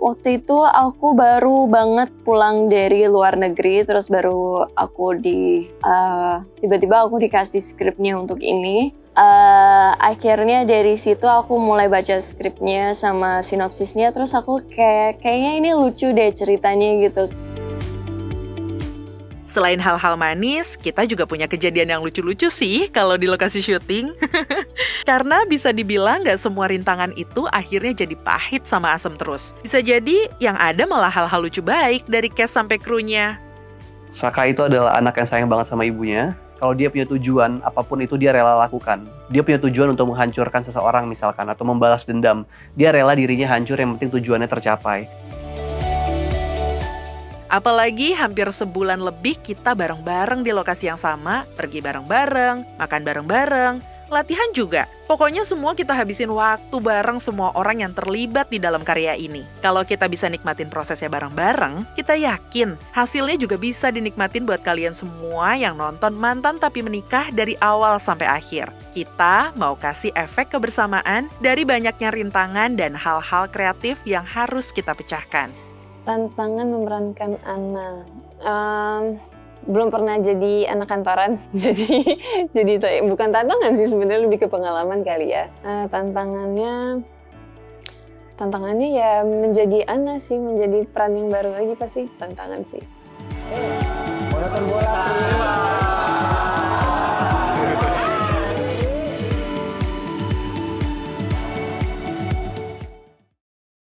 Waktu itu aku baru banget pulang dari luar negeri, terus baru aku tiba-tiba aku dikasih skripnya untuk ini. Akhirnya dari situ aku mulai baca skripnya sama sinopsisnya, terus aku kayaknya ini lucu deh ceritanya gitu. Selain hal-hal manis, kita juga punya kejadian yang lucu-lucu sih kalau di lokasi syuting. Karena bisa dibilang nggak semua rintangan itu akhirnya jadi pahit sama asem terus. Bisa jadi yang ada malah hal-hal lucu baik dari cast sampai krunya. Saka itu adalah anak yang sayang banget sama ibunya. Kalau dia punya tujuan, apapun itu dia rela lakukan. Dia punya tujuan untuk menghancurkan seseorang misalkan, atau membalas dendam. Dia rela dirinya hancur, yang penting tujuannya tercapai. Apalagi hampir sebulan lebih kita bareng-bareng di lokasi yang sama, pergi bareng-bareng, makan bareng-bareng, latihan juga. Pokoknya semua kita habisin waktu bareng semua orang yang terlibat di dalam karya ini. Kalau kita bisa nikmatin prosesnya bareng-bareng, kita yakin hasilnya juga bisa dinikmatin buat kalian semua yang nonton Mantan Tapi Menikah dari awal sampai akhir. Kita mau kasih efek kebersamaan dari banyaknya rintangan dan hal-hal kreatif yang harus kita pecahkan. Tantangan memerankan Ana. Belum pernah jadi anak kantoran, jadi bukan tantangan sih sebenarnya, lebih ke pengalaman kali ya. Tantangannya ya menjadi Ana sih, menjadi peran yang baru lagi pasti tantangan sih.